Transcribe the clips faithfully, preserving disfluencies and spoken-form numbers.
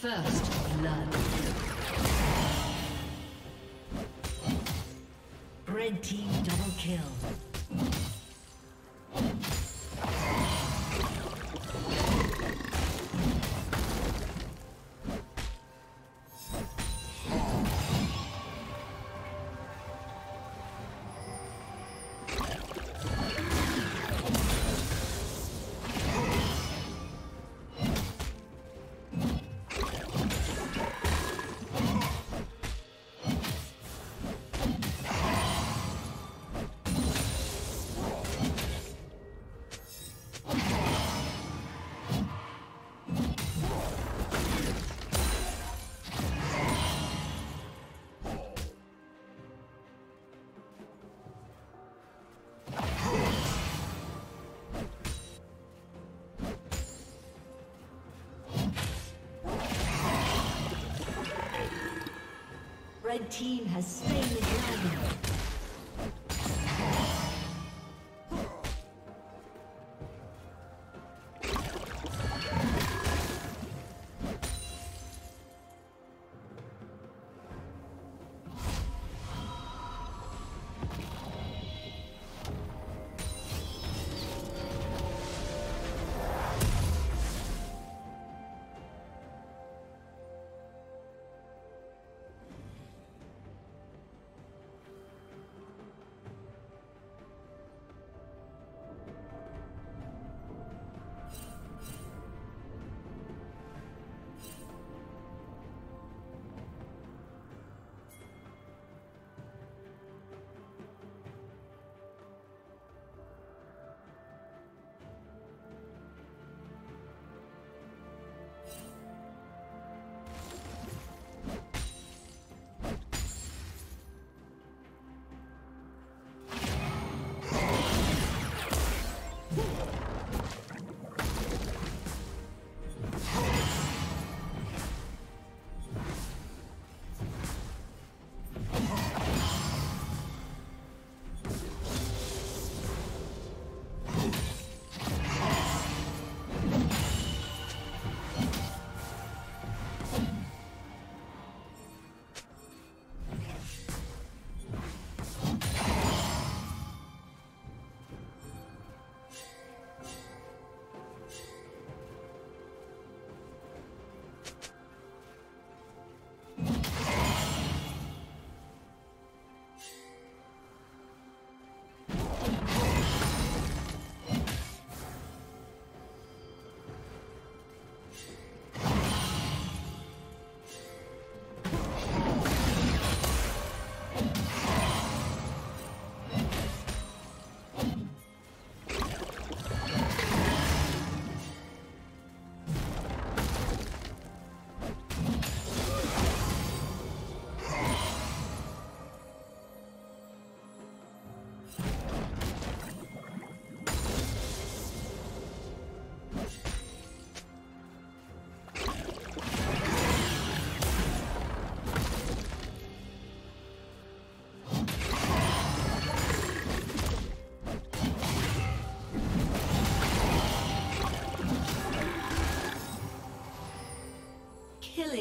First blood. Red team double kill. Red team has slain the dragon.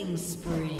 Killing spree.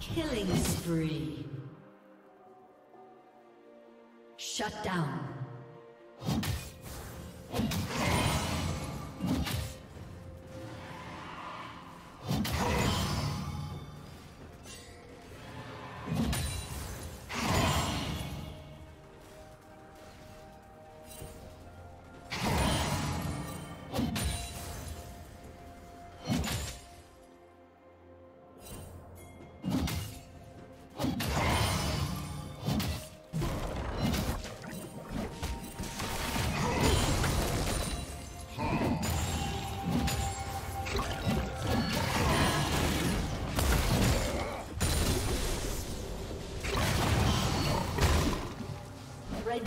Killing spree. Shut down. Red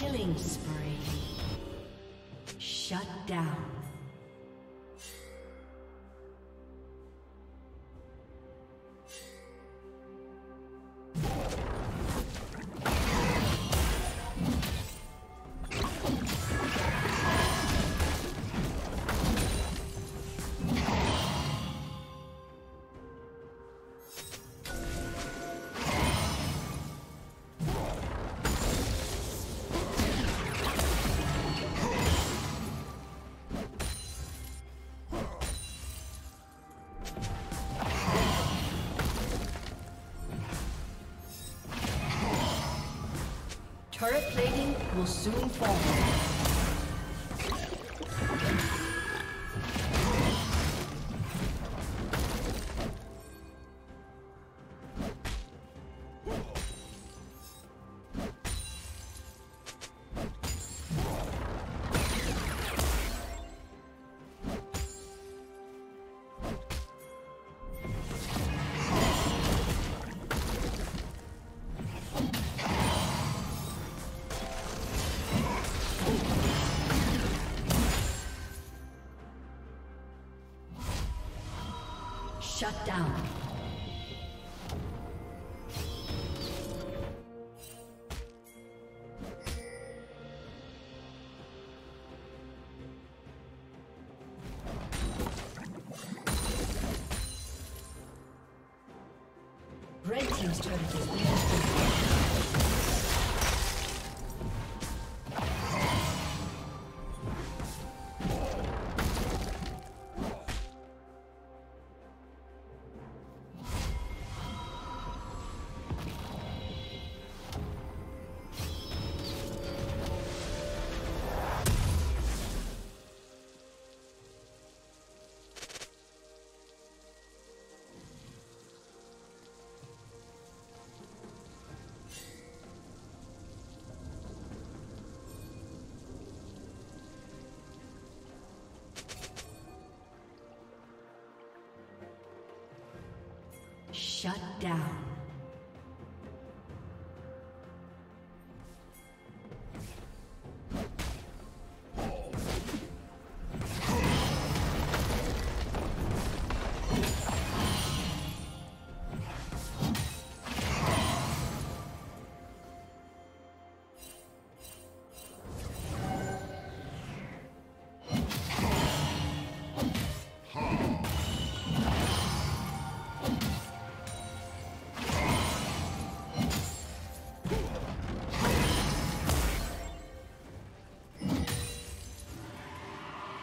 Killing spree. Shut down. Turret plating will soon fall. Shut down. Red team's turret is being destroyed.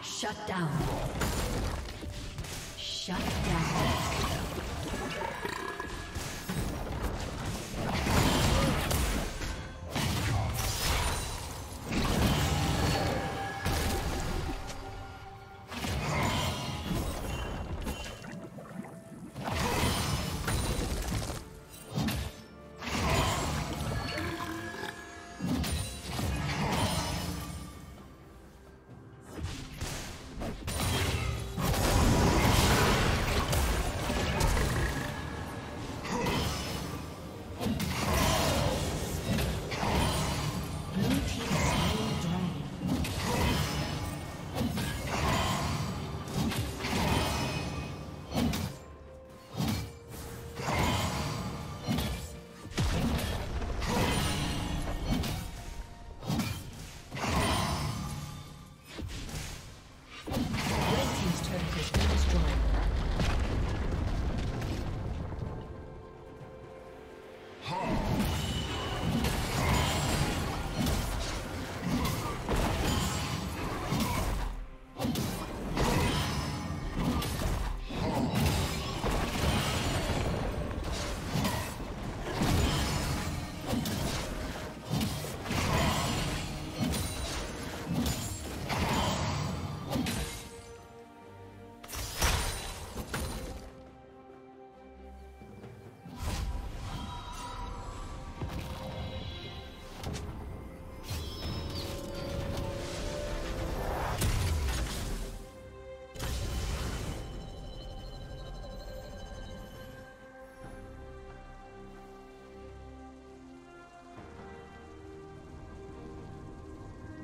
Shut down. Shut down. Shut down.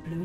Blue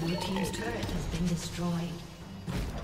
Blue team's turret has been destroyed.